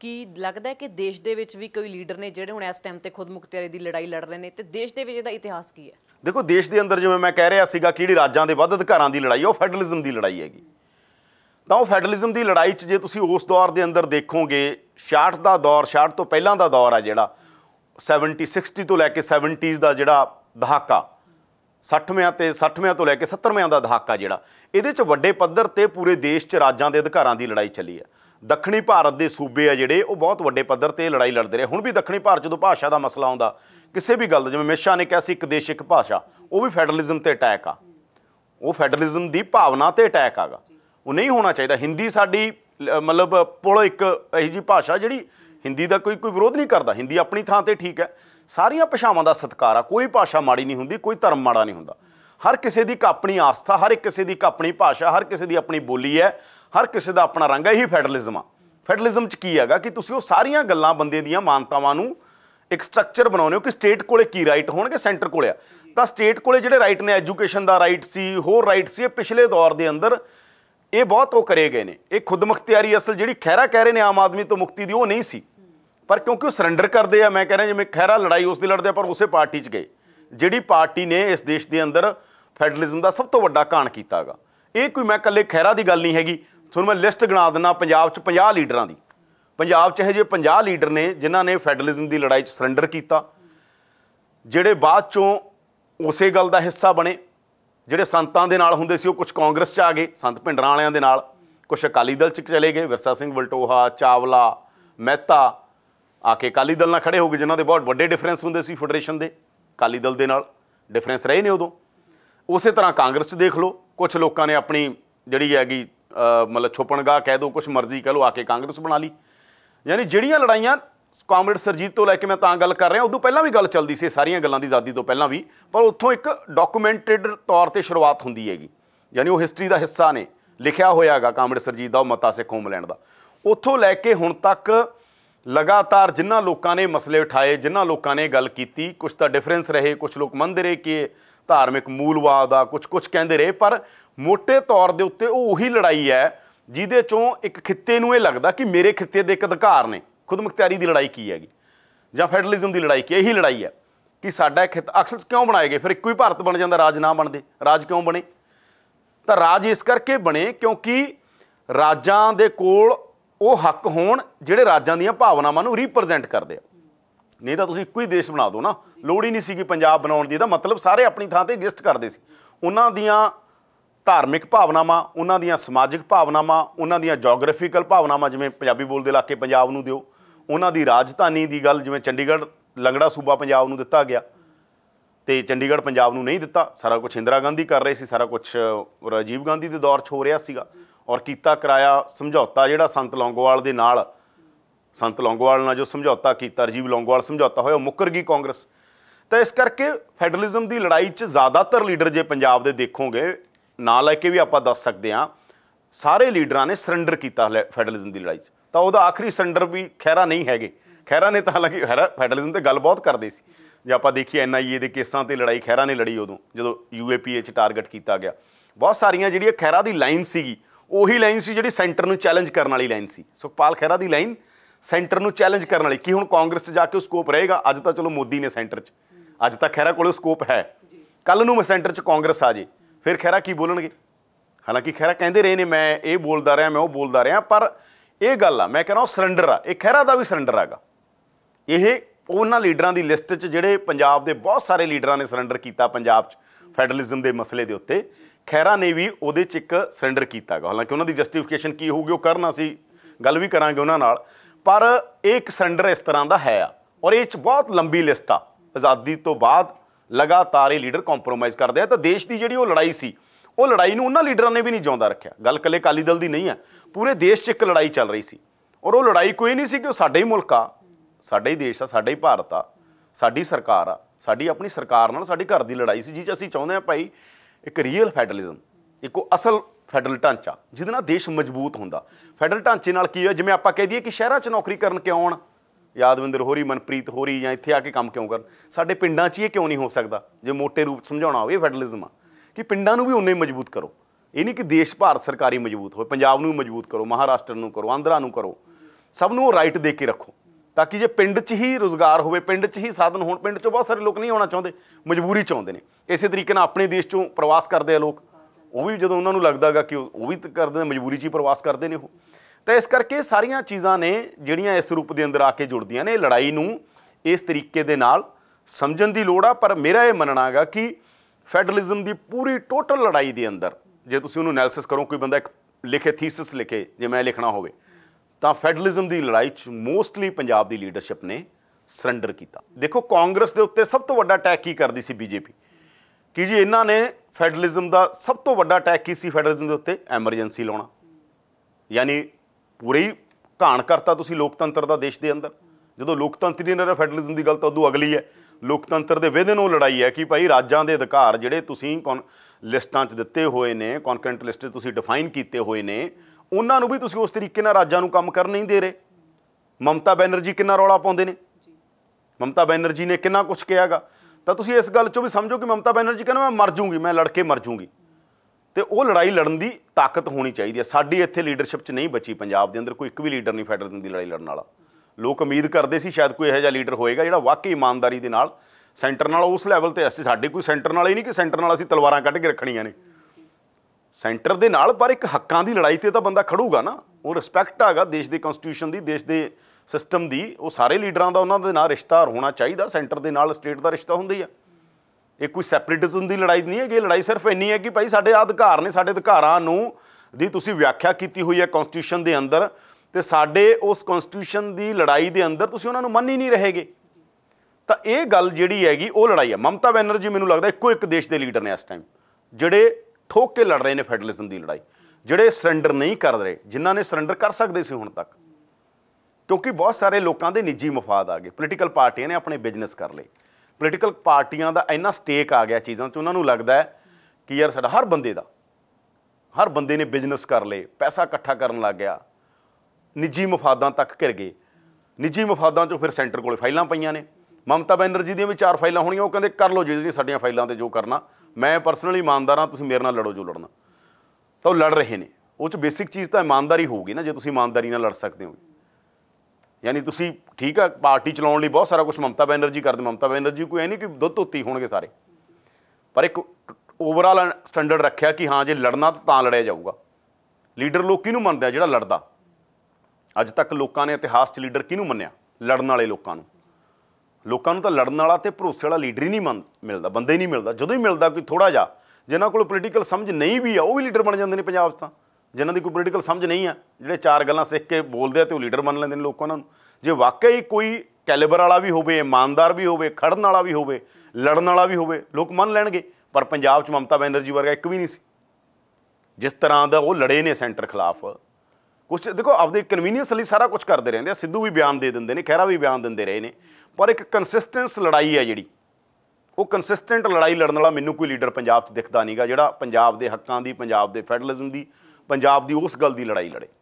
कि लगता है कि देश के दे भी कोई लीडर ने जोड़े हूँ इस टाइम पर खुद मुख्तियारी की लड़ाई लड़ रहे हैं, तो देश के इतिहास की है। देखो देश के अंदर जिवें मैं कह रहा सीगा कि राज्यां दे वध अधिकारां दी लड़ाई है, वह फैडरलिज्म की लड़ाई हैगी। तो वह फैडरलिज्म की लड़ाई जे तुसीं उस दौर के अंदर देखोगे 66 का दौर, 66 तो पहलां दा दौर है जिहड़ा 60 तो लैके 70s का जिहड़ा दहाका, 60वें तो लैके 70वें का दहाका जिहड़ा इहदे च वड्डे पद्धर ते पूरे देश च राज्यां दे अधिकारां दी लड़ाई चली है। दक्षिणी भारत के सूबे है जिहड़े वो बहुत वड्डे पद्धर ते लड़ाई लड़ते रहे। हुण भी दक्षिणी भारत जो भाषा का मसला आउंदा किसी भी गल जिवें मिशा ने कहा सी एक देश एक भाषा, वो भी फैडरलिज्म ते अटैक आ, वो फैडरलिज्म की भावना ते अटैक आगा, वो नहीं होना चाहिए। हिंदी साडी मतलब पुल एक ऐसी जी भाषा जिहड़ी हिंदी का कोई विरोध नहीं करता, हिंदी अपनी थां ते ठीक है, सारियां भाषावां दा सत्कार आ, कोई भाषा माड़ी नहीं हुंदी, कोई धर्म माड़ा नहीं हुंदा। हर किसी की अपनी आस्था, हर एक किसी की अपनी भाषा, हर किसी की अपनी बोली है, हर किसी का अपना रंग है। यही फैडरलिज्म आ। फैडरलिज्म च की हैगा कि तुसीं सारियां गल्लां बंदे दीयां मानतावां नूं एक स्ट्रक्चर बनाने हो कि स्टेट कोले की राइट होणगे, सेंटर कोले आ। तां स्टेट कोले जिहड़े राइट ने एजुकेशन का राइट सी, होर राइट सी, पिछले दौर के अंदर ये बहुत वो करे गए ने। एक खुदमुख्तियारी असल जिहड़ी खैरा कह रहे हैं आम आदमी तो मुक्ति दी, वो नहीं सी, पर क्योंकि वो सरेंडर करते हैं। मैं कह रहा जिवें खैरा लड़ाई उसकी लड़ते हैं, पर उस पार्टी गए जिहड़ी पार्टी ने इस देश के अंदर फैडरलिज्म का सब तो वड्डा कांड कीता गा। ये कोई मैं कल्ले खैरा की गल नहीं हैगी। तुहानूं मैं लिस्ट गिणा दिंदा पंजाब 'च 50 लीडरां दी। पंजाब 'च अजे 50 लीडर ने जिन्हां ने फैडरलिज्म की लड़ाई 'च सरेंडर किया, जिहड़े बाद चों उस गल का हिस्सा बने। जिहड़े संतां दे नाल हुंदे सी, कुछ कांग्रेस 'च आ गए, संत भिंडरां वालियां दे नाल, कुछ अकाली दल 'च चले गए, विरसा सिंह वलटोहा, चावला, मेहता आके अकाली दल नाल खड़े हो गए, जिन्हां दे बहुत वड्डे डिफरेंस हुंदे सी फैडरेशन दे, अकाली दल दे नाल डिफरेंस रहे ने उदों। उस तरह कांग्रेस 'च देख लो, कुछ लोगों ने अपनी जिहड़ी हैगी मतलब छुपणगाह कह दो, कुछ मर्जी कह लो, आके कांग्रेस बना ली। यानी ਜਿਹੜੀਆਂ लड़ाइयां कॉमरेड सरजीत तो लैके मैं तां गल कर रहा, उदों पहलां भी गल चलती सी सारियां गल्लां दी आज़ादी तो पहलां भी, पर उत्थों एक डॉक्यूमेंटेड तौर पर शुरुआत हुंदी हैगी। यानी वह हिस्टरी का हिस्सा ने, लिखिया होया हैगा कॉमरेड सरजीत का मता सिख होमलैंड का। उत्थों लैके हुण तक लगातार जिन्हां लोगों ने मसले उठाए, जिन्हां लोगों ने गल की, कुछ तो डिफरेंस रहे, कुछ लोग मनते रहे कि धार्मिक मूलवाद आ, कुछ कुछ कहते रहे, पर मोटे तौर के उत्ते उही लड़ाई है जिहदे चों एक खित्ते नूं यह लगदा कि मेरे खित्ते दे एक अधिकार ने। खुदमुख्तियारी की लड़ाई की हैगी जां फैडरलिज्म की लड़ाई की, यही लड़ाई है कि साडा खित्ता अक्सर क्यों बनाए गए। फिर एको ही भारत बन जाता, राज ना बनते। राज क्यों बने? तो राज इस करके बने क्योंकि राजां दे कोल ओह हक होण जिहड़े राजां दीयां भावनावां नूं रिप्रैजेंट करदे आ। नहीं तो तुसीं इक्को ही देश बना दो ना, लोड़ ही नहीं सी कि पंजाब बनाउण दी। इहदा मतलब सारे अपनी थां ते एग्जिस्ट करदे सी। उन्हां दीयां धार्मिक भावनावां, उन्हां दीयां समाजिक भावनावां, उन्हां दीयां जोग्राफिकल भावनावां, जिवें पंजाबी बोलदे इलाके पंजाब नूं दिओ, उन्हां दी राजधानी दी गल जिवें चंडीगढ़ लंगड़ा सूबा पंजाब नूं दित्ता गया ते चंडीगढ़ पंजाब नूं नहीं दित्ता। सारा कुछ इंदिरा गांधी कर रहे सी, सारा कुछ राजीव गांधी दे दौर 'ਚ हो रिहा सीगा। और कीता कराया समझौता जिहड़ा संत लौंगोवाल दे नाल, संत लौंगोवाल नाल जो समझौता कीता, राजीव लौंगोवाल समझौता होया, मुकर गई कांग्रेस। तो इस करके फैडरलिज्म की लड़ाई 'च ज़्यादातर लीडर जे पंजाब दे देखोगे ना लैके भी आप दस सकते हैं, सारे लीडर ने सरेंडर किया फैडरलिज्म की लड़ाई। तो वह आखिरी सरेंडर भी खैरा नहीं है। खैरा ने तो हालांकि खैरा फैडरलिज्म पर गल बहुत करते सी। जो आप देखिए NIA के केसा पर लड़ाई खैरा ने लड़ी, उदों जो UAPA टारगेट किया गया, बहुत सारिया जी खैरा की लाइन सी, उही लाइन सी जी सेंटर में चैलेंज करने वाली लाइन सी। सुखपाल खैरा की लाइन सेंटर में चैलेंज करने वाली कि हुण कांग्रेस जाके स्कोप रहेगा। अज तो चलो मोदी ने सेंटर 'च, अज तक खैरा को स्कोप है, कल नूं सेंटर 'च कांग्रेस आ जाए फिर खैरा की बोलणगे। हालांकि खैरा कहते रहे ने मैं ये बोलता रहा, मैं वो बोलता रहा, पर यह गल आ मैं कह रहा सरेंडर आ। यह खैरा का भी सरेंडर हैगा। यह उन्हां लीडरां की लिस्ट 'च जिहड़े पंजाब के बहुत सारे लीडरां ने सरेंडर किया पंजाब 'च फैडरलिज्म के मसले के उत्ते, खैरा ने भी उहदे 'च एक सरेंडर किया गा। हालांकि उन्हां दी जस्टिफिकेशन की होगी, वह करना सी गल भी करांगे उन्हां नाल, पर एक सरेंडर इस तरह का है। और ये बहुत लंबी लिस्ट आ, आज़ादी तो बाद लगातार ये लीडर कॉम्प्रोमाइज़ करते हैं। तो देश की जी लड़ाई सी, वो लड़ाई में उन्होंने लीडर ने भी नहीं जिंदा रखा। गल कल अकाली दल की नहीं है, पूरे देश 'च एक लड़ाई चल रही सी। और वो लड़ाई कोई नहीं सी कि साडा ही मुल्क आ, साडा ही देश आ, साडा ही भारत आ, साडी सरकार आ, साडी अपनी सरकार नाल साडी घर की लड़ाई सी, जिस असीं चाहुंदे हां भाई एक रीयल फैडरलिज्म, एक असल फैडरल ढांचा जिहदे नाल देश मजबूत हुंदा। फैडरल ढांचे नाल की होया, जिवें आपां कह दीए कि शहरां 'च नौकरी करन क्यों आउण, यादविंदर होरी, मनप्रीत होरी या इत्थे आके काम क्यों कर, साडे पिंडां 'च ये क्यों नहीं हो सकता। जो मोटे रूप समझाउणा होवे फैडरलिज्म आ कि पिंडां नूं भी उन्ने मजबूत करो, ये नहीं कि देश भारत सरकारी मजबूत होवे। पंजाब नूं मजबूत करो, महाराष्ट्र नूं करो, आंध्रा नूं करो, सबनों राइट दे के रखो ताकि जे पिंड च ही रोजगार होवे, पिंड च ही साधन होण। पिंड चों बहुत सारे लोग नहीं आना चाहते, मजबूरी चाहते हैं। इस तरीके नाल अपने देश चों प्रवास करते हैं लोग, वो भी जदों उन्होंने लगता गा कि वो भी करते मजबूरी च ही प्रवास करते हैं। वो तो इस करके सारिया चीज़ा ने जिहड़ियां इस रूप के अंदर आके जुड़दियां ने। लड़ाई नूं इस तरीके दे नाल समझण दी लोड़ आ। पर मेरा ये मनना गा कि फैडरलिज्म की पूरी टोटल लड़ाई के अंदर जे तुसीं उहनूं एनालिसिस करो, कोई बंदा एक लिखे थीसिस लिखे, जे मैं लिखना होवे तो फैडरलिज्म की लड़ाई च मोस्टली पंजाब की लीडरशिप ने सरेंडर किया। देखो कांग्रेस के उत्ते सब तो वड्डा अटैक की करती सी बीजेपी कि जी इन्हां ने फैडरलिज्म का सब तो वड्डा अटैक की सी, फैडरलिज्म के उत्ते एमरजेंसी लाउणा, यानी पूरे ही घाण करता तुसीं लोकतंत्र का देश के अंदर। जो लोकतंत्र नहीं रहा फैडरलिज्म की गल तो उदों अगली है। लोकतंत्र के विधे नूं लड़ाई है कि भाई राज्यां दे अधिकार जिहड़े तुसीं लिस्टां च दिते होए ने, कॉन्करेंट लिस्ट तुसीं डिफाइन कीते होए ने, उन्हां नूं भी तुसीं उस तरीके नाल राज्यां नूं काम करन नहीं दे रहे। ममता बैनर्जी किन्ना रौला पाउंदे ने, ममता बैनर्जी ने किन्ना कुछ कहा गा। तां तुसीं इस गल चों भी समझो कि ममता बैनर्जी कहना मैं मर जूँगी, मैं लड़ के मर जूँगी। तो वो लड़ाई लड़न की ताकत होनी चाहिए। साडी इत्थे लीडरशिप च नहीं बची पंजाब दे अंदर, कोई एक भी लीडर नहीं फैडरलिज्म दी लड़ाई लड़न वाला। लोग उम्मीद करते सी शायद कोई इहो जिहा लीडर होएगा जिहड़ा वाकई ईमानदारी दे नाल सेंटर नाल उस लैवल ते, असीं साडे कोई सेंटर नाल ही नहीं कि सेंटर नाल असीं तलवारां कढ के रखणीआं ने सेंटर दे नाल, पर एक हक्कां दी लड़ाई ते तां बंदा खड़ूगा ना। वो रिस्पैक्ट आगा देश दे कॉन्स्टिट्यूशन दी, देश दे सिस्टम दी। वो सारे लीडरां दा उन्हां दे नाल रिश्ता होना चाहिए, सेंटर दे नाल स्टेट दा रिश्ता हुंदा ही आ। ये कोई सैपरेटिज्म की लड़ाई नहीं है। ये लड़ाई सिर्फ इन्नी है कि भाई साढ़े अधिकार ने, साढ़े अधिकारां नूं दी तुसीं व्याख्या की हुई है कॉन्स्टिट्यूशन के अंदर, तो साढ़े उस कॉन्स्टिट्यूशन की लड़ाई के अंदर तुसीं उन्हां नूं मन ही नहीं रहेगे। तो ये गल जिहड़ी हैगी वो लड़ाई है। ममता बैनर्जी मैनूं लगदा इक्को एक देश के लीडर ने इस टाइम जिहड़े ठोक के लड़ रहे हैं फैडरलिज्म की लड़ाई, जिहड़े सरेंडर नहीं कर रहे, जिन्हां ने सरेंडर कर सकदे सी हुण तक, क्योंकि बहुत सारे लोगों के निजी मफाद आ गए। पोलीटिकल पार्टियां ने अपने बिजनेस कर लए, पोलीटिकल पार्टियां का इन्ना स्टेक आ गया चीज़ों से, उन्होंने लगता है कि यार साडा हर बंदे ने बिजनेस कर ले, पैसा इकट्ठा करन लग गया, निजी मफादा तक घिर गए। निजी मफादा चों फिर सेंटर कोल फाइलां पईआं ने, ममता बैनर्जी दी भी 4 फाइलां होणीआं। वो कहंदे कर लो जी साडीआं फाइलां ते जो करना, मैं पर्सनली ईमानदार हां, तुसीं मेरे नाल लड़ो जो लड़ना। तो लड़ रहे ने, उस बेसिक चीज़ तो ईमानदारी होगी ना। जो तुसीं ईमानदारी नाल लड़ सकदे हो, यानी तुसी ठीक है पार्टी चलाने बहुत सारा कुछ ममता बैनर्जी करते। ममता बैनर्जी कोई है नहीं कि दुध धोती होणगे सारे, पर एक ओवरऑल स्टैंडर्ड रखिया कि हाँ जे लड़ना तो लड़िया जाऊगा। लीडर लोग किनू मनते हैं? जिहड़ा लड़दा। अज तक लोगों ने इतिहास लीडर किनू मन्निया? लड़न वाले लोगों तो लड़न वाला तो भरोसे वाला लीडर ही नहीं मिलता, बंदे नहीं मिलता। जो ही मिलता कोई थोड़ा जा जिन्होंने को पोलीटिकल समझ नहीं भी है वो भी लीडर बन जाते हैं पंजाब च। जिन्हों की कोई पोलीटिकल समझ नहीं है, जोड़े 4 गल्लां सीख के बोलते हैं तो लीडर बन लेंगे लोग। उन्होंने जो वाकई कोई कैलेबर वाला भी होवे, ईमानदार भी होवे, खड़न वाला भी होवे, लड़न वाला भी होवे, लोग मन लैणगे। पर पंजाब च ममता बैनर्जी वर्गा एक भी नहीं सी। जिस तरह का वो लड़े ने सेंटर खिलाफ, कुछ देखो अपने कन्वीनियंस लिए सारा कुछ करते रहते हैं। सिद्धू भी बयान दे देंगे, खैरा भी बयान देंदे रहे हैं, पर एक कंसिस्टेंस लड़ाई है जिहड़ी वो कंसिस्टेंट लड़ाई लड़न वाला मैनूं कोई लीडर पंजाब च दिखदा नहीं गा, जिहड़ा पंजाब दे हक्कां दी, पंजाब दे फैडरलिज्म दी, पंजाब की उस गल की लड़ाई लड़े।